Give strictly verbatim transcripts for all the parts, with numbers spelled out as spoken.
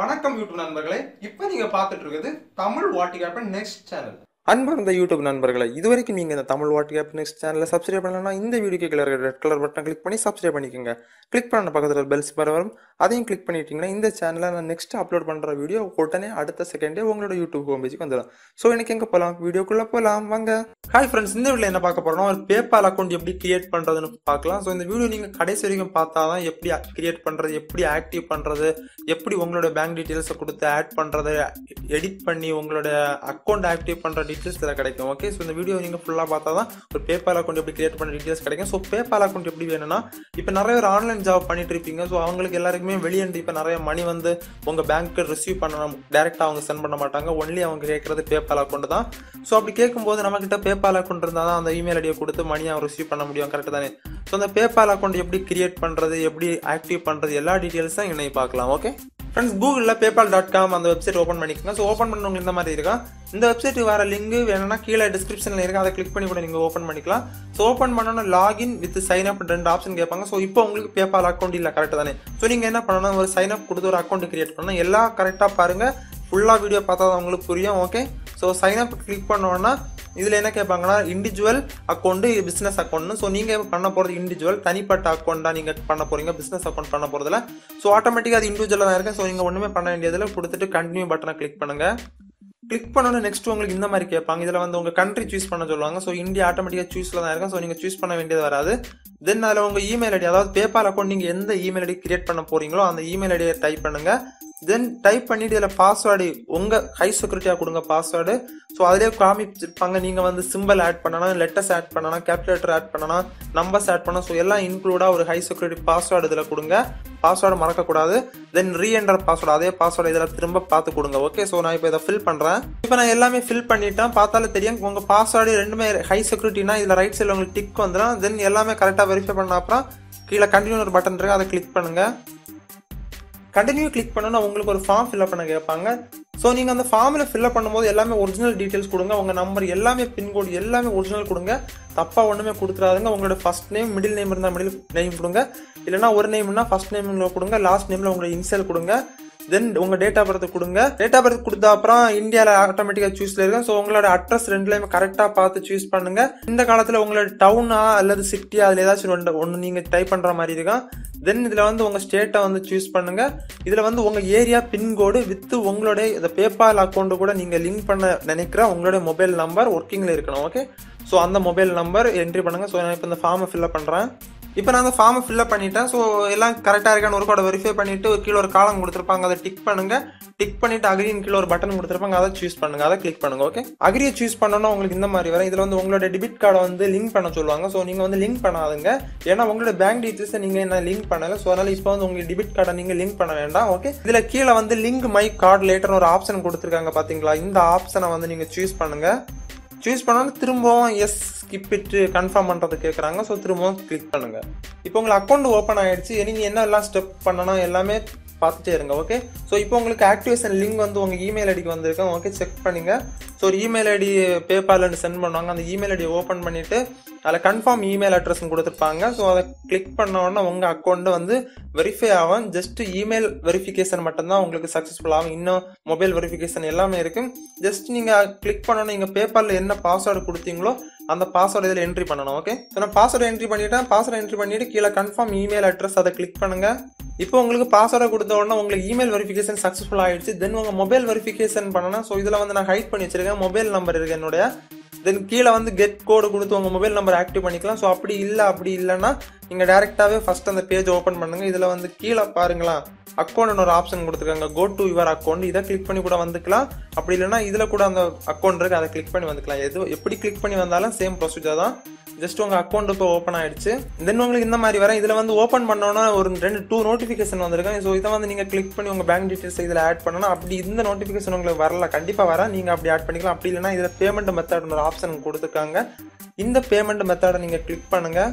வணக்கம் யூடியூப் நண்பர்களே, இப்போ நீங்க பார்த்துட்டு இருக்குது Tamil what happen next channel. அன்பர்ந்த யூடியூப் நண்பர்களே, இதுவரைக்கும் நீங்கள் இந்த தமிழ் வாட் ஹேப்பன் நெக்ஸ்ட் சேனலை சப்ஸ்கிரைப் பண்ணலன்னா இந்த வீடியோக்கு கீழே ரெட் கலர் பட்டன் கிளிக் பண்ணி சப்ஸ்கிரைப் பண்ணிக்கோங்க. கிளிக் பண்ண பக்கத்தில் பெல்ஸ் பட்டன் வரும், அதையும் கிளிக் பண்ணிட்டீங்கன்னா இந்த சேனலை நான் நெக்ஸ்ட் அப்லோட் பண்ணுற வீடியோ உடனே அடுத்த செகண்டே உங்களோட யூடியூப் ஹோம் பேஜுக்கு வந்துடும். ஸோ எனக்கு எங்கே போகலாம், வீடியோக்குள்ளே போகலாம் வாங்க. ஹாய் ஃப்ரெண்ட்ஸ், இந்த வீடியோவில் என்ன பார்க்க போகிறோம்னா ஒரு PayPal அக்கௌண்ட் எப்படி கிரியேட் பண்ணுறதுன்னு பார்க்கலாம். ஸோ இந்த வீடியோ நீங்கள் கடைசி வரைக்கும் பார்த்தா தான் எப்படி கிரியேட் பண்ணுறது, எப்படி ஆக்டிவ் பண்ணுறது, எப்படி உங்களோட பேங்க் டீட்டெயில்ஸை கொடுத்து ஆட் பண்ணுறது, எடிட் பண்ணி உங்களோட அக்கௌண்ட் ஆக்டிவ் பண்ணுற கிடைக்கும். ஓகே, ஸோ இந்த வீடியோ நீங்கள் ஃபுல்லாக பார்த்தா தான் ஒரு PayPal அக்கௌண்ட் எப்படி கிரியேட் பண்ண டீட்டெயில்ஸ் கிடைக்கும். ஸோ PayPal அக்கௌண்ட் எப்படி வேணும்னா, இப்போ நிறைய பேர் ஆன்லைன் ஜாப் பண்ணிட்டு இருப்பீங்க. ஸோ அவங்களுக்கு எல்லாருக்குமே வெளியே இப்போ நிறைய மணி வந்து உங்கள் பேங்க்கு ரிசீவ் பண்ணணும், டேரெக்டாக அவங்க சென்ட் பண்ண மாட்டாங்க. ஒன்லி அவங்க கேட்குறது PayPal அக்கௌண்ட் தான். ஸோ அப்படி கேட்கும்போது நம்மகிட்ட PayPal அக்கௌண்ட் இருந்தால் தான் அந்த இமெயில் ஐடியை கொடுத்து மணி அவங்க ரிசீவ் பண்ண முடியும். கரெக்ட் தானே? ஸோ அந்த PayPal அக்கௌண்ட் எப்படி கிரியேட் பண்ணுறது, எப்படி ஆக்டிவ் பண்ணுறது, எல்லா டீட்டெயில்ஸும் தான் இன்னைக்கு பார்க்கலாம். ஓகே ஃப்ரெண்ட்ஸ், கூகுளில் PayPal டாட் காம் அந்த வெப்சைட் ஓப்பன் பண்ணிக்கோங்க. ஸோ ஓப்பன் பண்ணவங்க இந்த மாதிரி இருக்கா, இந்த வெப்சைட் வர லிங்க் வேணும்னா கீழே டிஸ்கிரிப்ஷனில் இருக்குது, அதை கிளிக் பண்ணி கூட நீங்கள் ஓப்பன் பண்ணிக்கலாம். ஸோ ஓப்பன் பண்ணோன்னா லாகின் வித் சைன் அப் ரெண்டு ஆப்ஷன் கேட்பாங்க. ஸோ இப்போ உங்களுக்கு PayPal அக்கௌண்ட் இல்லை, கரெக்ட் தானே? ஸோ நீங்கள் என்ன பண்ணணும், ஒரு சைன் அப் கொடுத்து ஒரு அக்கௌண்ட் கிரியேட் பண்ணணும். எல்லாம் கரெக்டாக பாருங்கள், ஃபுல்லாக வீடியோ பார்த்தா தான் உங்களுக்கு புரியும். Okay, so sign up click பண்ணோன்னா இதில் என்ன கேட்பாங்கன்னா இண்டிவிஜுவல் அக்கௌண்ட்டு, பிஸ்னஸ் அக்கௌண்ட்னு. ஸோ நீங்கள் பண்ண போகிறது இண்டிவிஜுவல், தனிப்பட்ட அக்கௌண்ட்டாக நீங்கள் பண்ண போகிறீங்க, பிஸ்னஸ் அக்கௌண்ட் பண்ண போகிறதுல. ஸோ ஆட்டோமேட்டிக்காக அது இண்டிவிஜுவலாக தான் இருக்குது. ஸோ நீங்கள் ஒன்றுமே பண்ண வேண்டியதில் கொடுத்துட்டு கண்டினியூ பட்டனை கிளிக் பண்ணுங்கள். கிளிக் பண்ணோன்னு நெக்ஸ்ட் உங்களுக்கு இந்த மாதிரி கேட்பாங்க, இதில் வந்து உங்கள் கண்ட்ரி சூஸ் பண்ண சொல்லுவாங்க. ஸோ இந்தியா ஆட்டோமேட்டிக்காக சூஸில் தான் இருக்கும். ஸோ நீங்கள் சூஸ் பண்ண வேண்டியது வராது. தென் அதில் உங்கள் இமெயில் ஐடி, அதாவது PayPal அக்கௌண்ட் நீங்கள் எந்த இமெயில் ஐடி கிரியேட் பண்ண போகிறீங்களோ அந்த இமெயில் ஐடியை டைப் பண்ணுங்கள். தென் டைப் பண்ணிட்டு இதில் பாஸ்வேர்டு உங்கள் ஹை செக்யூரிட்டியாக கொடுங்க பாஸ்வேர்டு. ஸோ அதிலே காமிச்சிருப்பாங்க நீங்கள் வந்து சிம்பிள் ஆட் பண்ணணும், லெட்டர்ஸ் ஆட் பண்ணணும், கேப்சுலேட்டர் ஆட் பண்ணணும், நம்பர்ஸ் ஆட் பண்ணணும். ஸோ எல்லாம் இன்க்ளூடாக ஒரு ஹை செக்யூரிட்டி பாஸ்வேர்டு இதில் கொடுங்க. பாஸ்வேர்டு மறக்கக்கூடாது. தென் ரீஎன்டர் பாஸ்வேர்டு, அதே பாஸ்வேர்டு இதில் திரும்ப பார்த்து கொடுங்க. ஓகே, ஸோ நான் இப்போ இதை ஃபில் பண்ணுறேன். இப்போ நான் எல்லாமே ஃபில் பண்ணிட்டேன். பார்த்தாலும் தெரியும் உங்கள் பாஸ்வேர்டு ரெண்டுமே ஹை செக்யூரிட்டினா இதில் ரைட் சைடில் உங்களுக்கு டிக் வந்துடும். தென் எல்லாமே கரெக்டாக வெரிஃபை பண்ண அப்புறம் கீழே கண்டினியூ ஒரு பட்டன் இருக்கு, அதை கிளிக் பண்ணுங்கள். கண்டினியூ கிளிக் பண்ணோன்னா உங்களுக்கு ஒரு ஃபார்ம் ஃபில்அப் பண்ண கேட்பாங்க. ஸோ நீங்கள் அந்த ஃபார்மில் ஃபில்அப் பண்ணும்போது எல்லாமே ஒரிஜினல் டீட்டெயில்ஸ் கொடுங்க. உங்கள் நம்பர் எல்லாமே, பின்கோடு எல்லாமே ஒரிஜினல் கொடுங்க. தப்பாக ஒன்றுமே கொடுத்துடாதுங்க. உங்களோட ஃபஸ்ட் நேம், மிடில் நேம் இருந்தால் மிடில் நேம் கொடுங்க. இல்லைனா ஒரு நேம்னா ஃபஸ்ட் நேமில் கொடுங்க, லாஸ்ட் நேமில் உங்களோட இன்சியல் கொடுங்க. தென் உங்கள் டேட் ஆஃப் பர்த் கொடுங்க. டேட் ஆஃப் பர்த் கொடுத்த அப்புறம் இந்தியாவில் ஆட்டோமேட்டிக்காக சூஸில் இருக்கும். ஸோ உங்களோட அட்ரஸ் ரெண்டுலேயுமே கரெக்டாக பார்த்து சூஸ் பண்ணுங்கள். இந்த காலத்தில் உங்களோட டவுனா அல்லது சிட்டியா அதில் ஏதாச்சும் ஒன்று ஒன்று நீங்கள் டைப் பண்ணுற மாதிரி இருக்கும். தென் இதில் வந்து உங்கள் ஸ்டேட்டை வந்து சூஸ் பண்ணுங்கள். இதில் வந்து உங்கள் ஏரியா, பின்கோடு வித்து உங்களோட இந்த PayPal அக்கௌண்ட்டு கூட நீங்கள் லிங்க் பண்ண நினைக்கிற உங்களோட மொபைல் நம்பர் ஒர்க்கிங்கில் இருக்கணும். ஓகே, ஸோ அந்த மொபைல் நம்பர் என்ட்ரி பண்ணுங்கள். ஸோ நான் இப்போ இந்த ஃபார்மை ஃபில்அப் பண்ணுறேன். இப்போ நான் அந்த ஃபார்மை ஃபில்அப் பண்ணிட்டேன். ஸோ எல்லாம் கரெக்டாக இருக்கான்னு ஒரு கூட வெரிஃபை பண்ணிவிட்டு ஒரு கீழே ஒரு காலம் கொடுத்துருப்பாங்க, அதை டிக் பண்ணுங்கள். டிக் பண்ணிவிட்டு அக்ரின்னு கீழே ஒரு பட்டன் கொடுத்துருப்பாங்க, அதை சூஸ் பண்ணுங்கள், அதை கிளிக் பண்ணுங்கள். ஓகே, அக்ரியை சூஸ் பண்ணோன்னா உங்களுக்கு இந்த மாதிரி வரும். இதில் வந்து உங்களோட டெபிட் கார்டை வந்து லிங்க் பண்ண சொல்லுவாங்க. ஸோ நீங்கள் வந்து லிங்க் பண்ணாதுங்க, ஏன்னா உங்களோட பேங்க் டீட்டெயில்ஸை நீங்கள் என்ன லிங்க் பண்ணலை. ஸோ அதனால் இப்போ வந்து உங்களுக்கு டெபிட் கார்டை நீங்கள் லிங்க் பண்ண வேண்டாம். ஓகே, இதில் கீழே வந்து லிங்க் மை கார்டு லேட்டர்னு ஒரு ஆப்ஷன் கொடுத்துருக்காங்க, பார்த்தீங்களா? இந்த ஆப்ஷனை வந்து நீங்கள் சூஸ் பண்ணுங்கள். சூஸ் பண்ணோன்னு திரும்பவும் எஸ் ஸ்கிப் இட்டு கன்ஃபார்ம் பண்ணுறது கேட்குறாங்க. ஸோ திரும்பவும் கிளிக் பண்ணுங்கள். இப்போ உங்களுக்கு அக்கௌண்ட் ஓப்பன் ஆகிடுச்சு. நீங்கள் என்ன எல்லாம் ஸ்டெப் பண்ணணும் எல்லாமே பார்த்துட்டே இருங்க. ஓகே, ஸோ இப்போ உங்களுக்கு ஆக்டிவேஷன் லிங்க் வந்து உங்கள் இமெயில் ஐடிக்கு வந்திருக்கோம். ஓகே, செக் பண்ணுங்க. ஸோ ஒரு இமெயில் ஐடி PayPal-ன்னு சென்ட் பண்ணுவாங்க. அந்த இமெயில் ஐடியை ஓப்பன் பண்ணிவிட்டு அதில் கன்ஃபார்ம் இமெயில் அட்ரஸ்ன்னு கொடுத்துருப்பாங்க. ஸோ அதை கிளிக் பண்ணோன்னா உங்கள் அக்கௌண்ட்டு வந்து வெரிஃபை ஆகும். ஜஸ்ட் இமெயில் வெரிஃபிகேஷன் மட்டும்தான் உங்களுக்கு சக்ஸஸ்ஃபுல் ஆகும். இன்னும் மொபைல் வெரிஃபிகேஷன் எல்லாமே இருக்கும். ஜஸ்ட் நீங்கள் கிளிக் பண்ணோன்னா நீங்கள் PayPal-ல என்ன பாஸ்வேர்டு கொடுத்தீங்களோ அந்த பாஸ்வேர்டு இதில் என்ட்ரி பண்ணணும். ஓகே, ஸோ நான் பாஸ்வேர்டு என்ட்ரி பண்ணிவிட்டேன். பாஸ்வேர்டு என்ட்ரி பண்ணிவிட்டு கீழே கன்ஃபார்ம் இமெயில் அட்ரஸ் அதை கிளிக் பண்ணுங்கள். இப்போ உங்களுக்கு பாஸ்வேர்டை கொடுத்த உடனே உங்களுக்கு இமெயில் வெரிஃபிகேஷன் சக்ஸஸ்ஃபுல் ஆகிடுச்சு. தென் உங்கள் மொபைல் வெரிஃபிகேஷன் பண்ணணும். ஸோ இதில் வந்து நான் ஹைட் பண்ணி வச்சுருக்கேன், மொபைல் நம்பர் இருக்குது என்னுடைய. தென் கீழே வந்து கெட் கோடு கொடுத்து உங்கள் மொபைல் நம்பர் ஆக்டிவ் பண்ணிக்கலாம். ஸோ அப்படி இல்லை, அப்படி இல்லைன்னா நீங்கள் டேரெக்டாகவே ஃபஸ்ட் அந்த பேஜ் ஓப்பன் பண்ணுங்கள். இதில் வந்து கீழே பாருங்களேன், அக்கௌண்ட்னு ஒரு ஆப்ஷன் கொடுத்துருக்காங்க, கோ டு யுவர் அக்கௌண்ட். இதை கிளிக் பண்ணி கூட வந்துக்கலாம். அப்படி இல்லைனா இதில் கூட அந்த அக்கௌண்ட் இருக்குது, அதை கிளிக் பண்ணி வந்துக்கலாம். எது எப்படி கிளிக் பண்ணி வந்தாலும் சேம் ப்ரொசீஜர் தான். ஜஸ்ட் உங்கள் அக்கௌண்ட் இப்போ ஓப்பன் ஆகிடுச்சு. தென் உங்களுக்கு இந்த மாதிரி வரேன். இதில் வந்து ஓப்பன் பண்ணோன்னா ஒரு ரெண்டு டூ நோட்டிஃபிகேஷன் வந்திருக்கேன். ஸோ இதை வந்து நீங்கள் கிளிக் பண்ணி உங்கள் பேங்க் டீட்டெயில்ஸ் இதில் ஆட் பண்ணணும். அப்படி இந்த நோட்டிஃபிகேஷன் உங்களுக்கு வரல, கண்டிப்பாக வரேன், நீங்கள் அப்படி ஆட் பண்ணிக்கலாம். அப்படி இல்லைனா இதில் பேமெண்ட் மெத்தட்னு ஒரு ஆப்ஷன் கொடுத்துருக்காங்க, இந்த பேமெண்ட் மெத்தடை நீங்கள் கிளிக் பண்ணுங்கள்.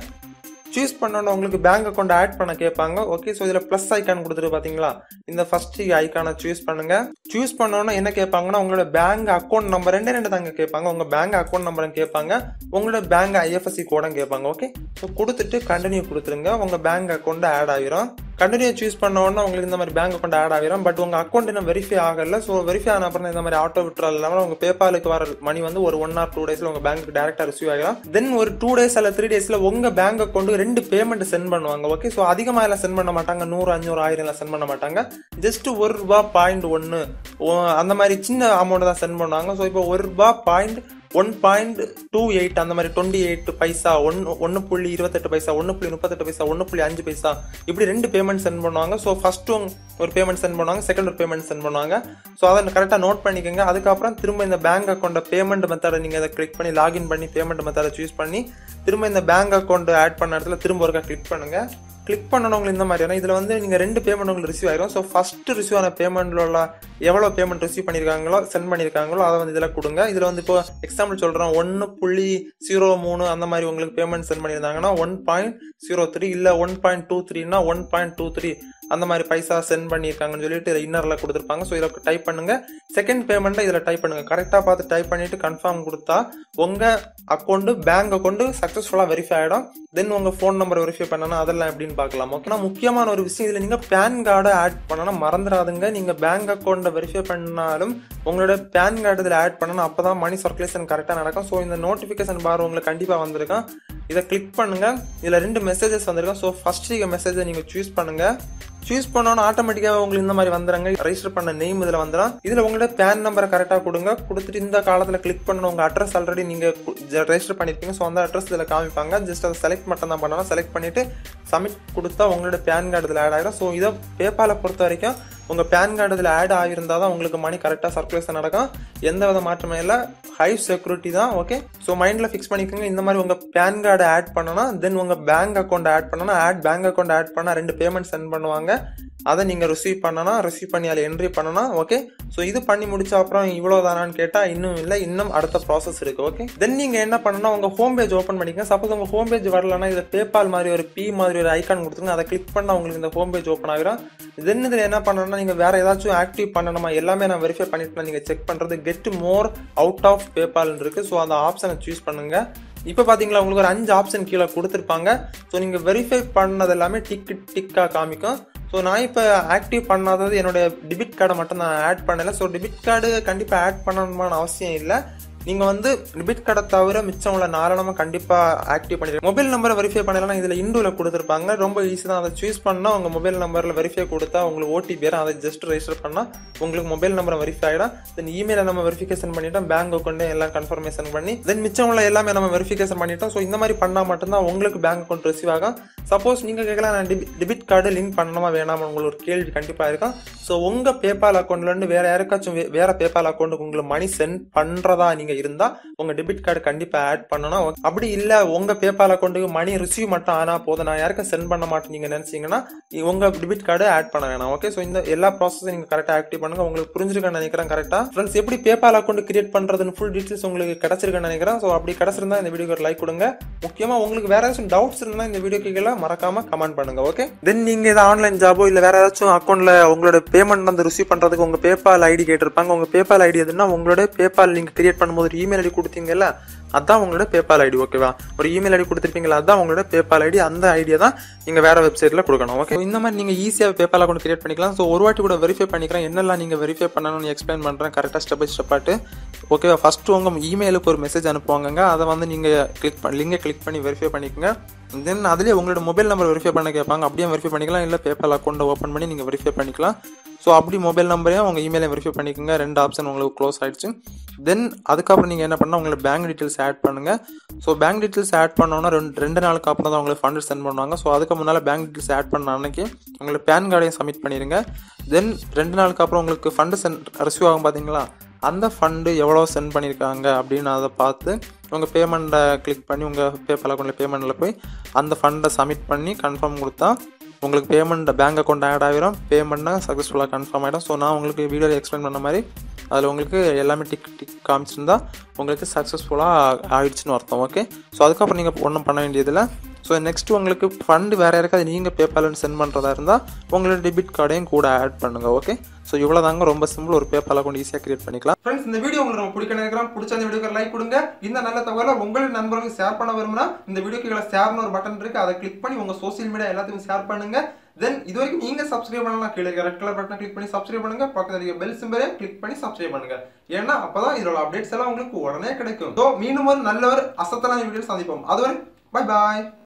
சூஸ் பண்ணோன்னா உங்களுக்கு பேங்க் அக்கௌண்ட் ஆட் பண்ண கேட்பாங்க. ஓகே, ஸோ இதில் ப்ளஸ் ஐக்கான் கொடுத்துட்டு பார்த்தீங்களா, இந்த ஃபர்ஸ்ட் ஐக்கானை சூஸ் பண்ணுங்கள். சூஸ் பண்ணோன்னா என்ன கேட்பாங்கன்னா உங்களோட பேங்க் அக்கௌண்ட் நம்பர் ரெண்டே ரெண்டு தாங்க கேட்பாங்க. உங்கள் பேங்க் அக்கௌண்ட் நம்பரும் கேட்பாங்க, உங்களோட பேங்க் ஐஎஃப்எஸ்சி கோடும் கேட்பாங்க. ஓகே, ஸோ கொடுத்துட்டு கண்டினியூ கொடுத்துருங்க. உங்கள் பேங்க் அக்கௌண்ட்டு ஆட் ஆகிரும். continue choose பண்ணனோம்னா உங்களுக்கு இந்த மாதிரி bank account add ஆகிரும் but உங்க account இன்னும் verify ஆகல so verify ஆன அப்புறம் இந்த மாதிரி auto withdrawal இல்லாம உங்க PayPal க்கு வர money வந்து ஒரு one or two days ல உங்க bank க்கு डायरेक्टली receive ஆகிரும் then ஒரு two days அல்ல three days ல உங்க bank account க்கு ரெண்டு payment send பண்ணுவாங்க okay so அதிகமா இல்ல send பண்ண மாட்டாங்க one hundred five hundred எல்லாம் send பண்ண மாட்டாங்க just one point one அந்த மாதிரி சின்ன amount தான் send பண்ணுவாங்க so இப்போ one point one two eight அந்த மாதிரி twenty-eight பைசா one point two eight பைசா one point three eight பைசா one point five பைசா இப்படி ரெண்டு பேமென்ட் சென்ட் பண்ணுவாங்க சோ ஃபர்ஸ்ட் ஒரு பேமென்ட் சென்ட் பண்ணுவாங்க செகண்ட் ஒரு பேமென்ட் சென்ட் பண்ணுவாங்க சோ அத கரெக்ட்டா நோட் பண்ணிக்கங்க அதுக்கு அப்புறம் திரும்ப இந்த bank account பேமென்ட் மெத்தட நீங்க அத கிளிக் பண்ணி லாகின் பண்ணி பேமென்ட் மெத்தட சூஸ் பண்ணி திரும்ப இந்த bank account ஆட் பண்ண இடத்துல திரும்ப ஒருக்க கிளிக் பண்ணுங்க கிளிக் பண்ணனவங்க இந்த மாதிரினா இதுல வந்து நீங்க ரெண்டு பேமென்ட் உங்களுக்கு ரிசீவ் ஆயிரும் சோ ஃபர்ஸ்ட் ரிசீவ் ஆன பேமென்ட்லல எவ்வளவு பேமென்ட் ரிசீவ் பண்ணிருக்காங்களோ சென்ட் பண்ணிருக்காங்களோ அத வந்து இதெல்லாம் கொடுங்க இதுல வந்து இப்போ எக்ஸாம்பிள் சொல்றேன் one point zero three அந்த மாதிரி உங்களுக்கு பேமென்ட் சென்ட் பண்ணிருந்தாங்கன்னா one point zero three இல்ல one point two three னா one point two three அந்த மாதிரி பைசா சென்ட் பண்ணிருக்காங்கன்னு சொல்லிட்டு இன்னர்ல கொடுத்திருப்பாங்க சோ இத டைப் பண்ணுங்க செகண்ட் பேமென்ட்ல இதல டைப் பண்ணுங்க கரெக்ட்டா பார்த்து டைப் பண்ணிட்டு கன்ஃபார்ம் கொடுத்தா உங்க அக்கவுண்ட் bank account சக்சஸ்ஃபுல்லா வெரிஃபை ஆயிடும் then உங்க phone number வெரிஃபை பண்ணனா அதெல்லாம் எப்படின்னு பார்க்கலாம் ஓகேனா முக்கியமான ஒரு விஷயம் இதுல நீங்க PAN card ஆட் பண்ணனா மறந்துடாதீங்க நீங்க bank account வெரிஃபை பண்ணாலும் உங்களோட PAN card இதல ஆட் பண்ணனா அப்பதான் மணி சர்க்குலேஷன் கரெக்ட்டா நடக்கும் சோ இந்த நோட்டிஃபிகேஷன் பார் உங்களுக்கு கண்டிப்பா வந்திருக்கும் இத click பண்ணுங்க இதுல ரெண்டு மெசேजेस வந்திருக்கும் சோ ஃபர்ஸ்ட் இந்த மெசேஜை நீங்க choose பண்ணுங்க choose பண்ணனும் ஆட்டோமேட்டிக்கா உங்களுக்கு இந்த மாதிரி வந்தறங்க ரெஜிஸ்டர் பண்ண நேம் இதல வந்தறோம் இதுல உங்களோட PAN நம்பர் கரெக்ட்டா கொடுங்க கொடுத்துட்டு இந்த காலத்துல click பண்ணனும் உங்க address ஆல்ரெடி நீங்க ரெஜிஸ்டர் பண்ணிருப்பீங்க சோ அந்த address இதல காமிப்பாங்க just அத செலக்ட் மட்டும் தான் பண்ணனும் செலக்ட் பண்ணிட்டு submit கொடுத்தா உங்களோட PAN card இதல ஆட் ஆகும் சோ இத PayPal பொறுத்த வரைக்கும் உங்க PAN card இதல ஆட் ஆயிருந்தா தான் உங்களுக்கு மணி கரெக்ட்டா சர்க்குலேஷன் நடக்கும் எந்தவித மாற்றமே இல்ல ஹை செக்யூரிட்டி தான் ஓகே சோ மைண்ட்ல ஃபிக்ஸ் பண்ணிக்கங்க இந்த மாதிரி உங்க PAN card ஆட் பண்ணனா then உங்க bank account ஆட் பண்ணனா ஆட் bank account ஆட் பண்ணா ரெண்டு பேமென்ட் சென்ட் பண்ணுவாங்க அத நீங்க ரிசீவ் பண்ணனா ரிசீவ் பண்ணியால என்ட்ரி பண்ணனா ஓகே சோ இது பண்ணி முடிச்ச அப்புறம் இவ்வளவுதானான்னு கேட்டா இன்னும் இல்ல இன்னும் அடுத்த process இருக்கு ஓகே then நீங்க என்ன பண்ணனும்னா உங்க ஹோம் பேஜ் ஓபன் பண்ணிக்கங்க சப்போஸ் உங்க ஹோம் பேஜ் வரலனா இத PayPal மாதிரி ஒரு P மாதிரி ஒரு ஐகான் கொடுத்துங்க அத கிளிக் பண்ணா உங்களுக்கு இந்த ஹோம் பேஜ் ஓபன் ஆகும் then இதுல என்ன பண்ணனும்னா நீங்க வேற ஏதாச்சும் ஆக்டிவ் பண்ணனுமா எல்லாமே நான் வெரிஃபை பண்ணிட்டேன் நீங்க செக் பண்றது get more out of PayPal ன்னு இருக்கு சோ அந்த ஆப்ஷனை சூஸ் பண்ணுங்க இப்போ பாத்தீங்களா உங்களுக்கு ஒரு five ஆப்ஷன் கீழ கொடுத்திருப்பாங்க சோ நீங்க வெரிஃபை பண்ணது எல்லாமே டிக் டிக்கா காமிக்கும் சோ நான் இப்போ ஆக்டிவ் பண்ணாதது என்னோட டெபிட் கார்ட மட்டும் நான் ஆட் பண்ணல சோ டெபிட் கார்டு கண்டிப்பா ஆட் பண்ணணும்னு அவசியம் இல்ல நீங்க வந்து டெபிட் கார்ட தவிர மிச்சம் உள்ள நாலனமா கண்டிப்பா ஆக்டிவ் பண்ணிடுங்க மொபைல் நம்பர் வெரிஃபை பண்ணலனா இதுல இன்டுல கொடுத்திருப்பாங்க ரொம்ப ஈஸி தான் அத சூஸ் பண்ணா உங்க மொபைல் நம்பர்ல வெரிஃபை கொடுத்தா உங்களுக்கு O T P வரும் அத ஜஸ்ட் ரெஜிஸ்டர் பண்ணா உங்களுக்கு மொபைல் நம்பர் வெரிஃபை ஆயிடும் then ஈமெயில நம்ம வெரிஃபிகேஷன் பண்ணிட்டோம் bank account எல்லாம் கன்ஃபர்மேஷன் பண்ணி then மிச்சம் உள்ள எல்லாமே நம்ம வெரிஃபிகேஷன் பண்ணிட்டோம் சோ இந்த மாதிரி பண்ணா மட்டும் தான் உங்களுக்கு bank account ரிசீவ் ஆகும் Suppose நீங்க கேக்கலாம் நான் டெபிட் கார்டு லிங்க் பண்ணணுமா வேணாமா உங்களுக்கு ஒரு கேள்வி கண்டிப்பா இருக்கும் சோ உங்க PayPal அக்கவுண்ட்ல இருந்து வேற யாருக்காச்சும் வேற PayPal அக்கவுண்ட்க்கு உங்களுக்கு மணி சென்ட் பண்றதா நீங்க இருந்தா உங்க டெபிட் கார்டு கண்டிப்பா ஆட் பண்ணனும் அப்படி இல்ல உங்க PayPal அக்கவுண்ட்க்கு மணி ரிசீவ் மட்டும் ஆனா போதும் நான் யாருக்கும் சென்ட் பண்ண மாட்டேன்னு நீங்க நினைச்சீங்கன்னா உங்க டெபிட் கார்டு ஆட் பண்ண வேணாம் ஓகே சோ இந்த எல்லா process நீங்க கரெக்ட்டா ஆக்டிவ் பண்ணுங்க உங்களுக்கு புரிஞ்சிருக்குன்னு நினைக்கிறேன் கரெக்ட்டா फ्रेंड्स எப்படி PayPal அக்கவுண்ட் கிரியேட் பண்றதுன்னு full details உங்களுக்கு கிடைச்சிருக்குன்னு நினைக்கிறேன் சோ அப்படி கிடைச்சிருந்தா இந்த வீடியோக்கு ஒரு லைக் கொடுங்க முக்கியமா உங்களுக்கு வேற ஏதாவது doubts இருந்தா இந்த வீடியோக்கு மறக்காம கமெண்ட் பண்ணுங்க ஓகே then நீங்க இத ஆன்லைன் ஜாபோ இல்ல வேற ஏதாச்சும் அக்கவுண்ட்ல உங்களோட பேமென்ட் வந்து ரிசீவ் பண்றதுக்கு உங்க PayPal ஐடி கேட்டிருப்பாங்க உங்க PayPal ஐடி எதுனா உங்களோட PayPal லிங்க் கிரியேட் பண்ணும்போது ஒரு ஈமெயில் ஐடி கொடுத்தீங்கல அதான் உங்களோட PayPal ஐடி ஓகேவா ஒரு ஈமெயில் ஐடி கொடுத்திருப்பீங்கல அதான் உங்களோட PayPal ஐடி அந்த ஐடியை தான் நீங்க வேற வெப்சைட்ல கொடுக்கணும் ஓகே இந்த மாதிரி நீங்க ஈஸியா PayPal அக்கவுண்ட் கிரியேட் பண்ணிக்கலாம் சோ ஒரு வாட்டி கூட வெரிஃபை பண்ணிக்கிறேன் என்னெல்லாம் நீங்க வெரிஃபை பண்ணனும்னு எக்ஸ்பிளைன் பண்றேன் கரெக்ட்டா ஸ்டெப் பை ஸ்டெப் ஆட்டு ஓகேவா ஃபர்ஸ்ட் உங்க ஈமெயிலுக்கு ஒரு மெசேஜ் அனுப்புவாங்கங்க அத வந்து நீங்க கிளிக் பண்ணி லிங்கை கிளிக் பண்ணி வெரிஃபை பண்ணிக்கங்க then அதுல உங்களோட மொபைல் நம்பர் வெரிஃபை பண்ண கேட்பாங்க அப்படியே வெரிஃபை பண்ணிக்கலாம் இல்ல PayPal அக்கவுண்ட் ஓபன் பண்ணி நீங்க வெரிஃபை பண்ணிக்கலாம் சோ அப்படி மொபைல் நம்பரையும் உங்க ஈமெயிலையும் வெரிஃபை பண்ணிக்கங்க ரெண்டு ஆப்ஷன் உங்களுக்கு க்ளோஸ் ஆயிடுச்சு then அதுக்கு அப்புறம் நீங்க என்ன பண்ணா உங்க bank details ஆட் பண்ணுங்க சோ bank details ஆட் பண்ணனும்னா ரெண்டு ரெண்டு நாளுக்கு அப்புறம் தான் உங்களுக்கு ஃபண்ட் சென்ட் பண்ணுவாங்க சோ அதுக்கு முன்னால bank details ஆட் பண்ண அன்னைக்கு உங்க PAN கார்டையும் சப்மிட் பண்ணிருங்க then ரெண்டு நாளுக்கு அப்புறம் உங்களுக்கு ஃபண்ட் சென்ட் ரிசீவ் ஆகும் பாத்தீங்களா அந்த ஃபண்ட் எவ்வளவு சென்ட் பண்ணிருக்காங்க அப்படின அத பார்த்து உங்க பேமெண்ட கிளிக் பண்ணி உங்க PayPal அக்கவுண்ட்ல பேமெண்ட்ல போய் அந்த ஃபண்ட சப்மிட் பண்ணி கன்ஃபார்ம் கொடுத்தா உங்களுக்கு பேமெண்ட் bank account ஆட் ஆகும் பேமெண்ட்னா சக்சஸ்ஃபுல்லா கன்ஃபார்ம் ஆயிடும் சோ நான் உங்களுக்கு வீடியோல எக்ஸ்பிளைன் பண்ண மாதிரி அதுல உங்களுக்கு எல்லாமே டிக் டிக் காமிச்சிருந்தா உங்களுக்கு சக்சஸ்ஃபுல்லா ஆயிடுச்சுன்னு அர்த்தம் ஓகே சோ அதுக்கு அப்புறம் நீங்க ஒண்ணும் பண்ண வேண்டியது இல்ல சோ நெக்ஸ்ட் உங்களுக்கு ஃபண்ட் வேற யாருக்காவது நீங்க PayPal ல சென்ட் பண்றதா இருந்தா உங்களோட டெபிட் கார்டையும் கூட ஆட் பண்ணுங்க ஓகே சோ இவ்வளவுதாங்க ரொம்ப சிம்பிள் ஒரு PayPal அக்கவுண்ட் ஈஸியா கிரியேட் பண்ணிக்கலாம் फ्रेंड्स இந்த வீடியோ உங்களுக்கு ரொம்ப பிடிச்ச நினைக்கிறேன் பிடிச்ச இந்த வீடியோக்கு லைக் கொடுங்க இந்த நல்ல தகவலை உங்க நண்பர்களுக்கு ஷேர் பண்ண விரும்பினா இந்த வீடியோக்கு கீழ ஷேர்னு ஒரு பட்டன் இருக்கு அதை கிளிக் பண்ணி உங்க சோஷியல் மீடியா எல்லாத்துக்கும் ஷேர் பண்ணுங்க Then if you subscribe red color button click on subscribe and bell symbol click on subscribe. Then updates. So, meanwhile, நல்ல ஒரு அசத்தலான வீடியோல சந்திப்போம். அதுவரை bye bye.